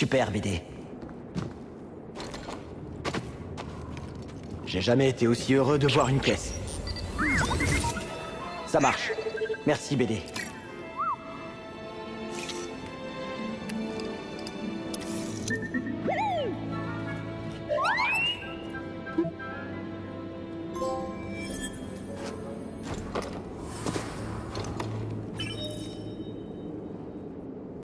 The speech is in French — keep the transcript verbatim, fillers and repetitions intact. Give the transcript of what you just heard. Super, B D. J'ai jamais été aussi heureux de voir une caisse. Ça marche. Merci, B D.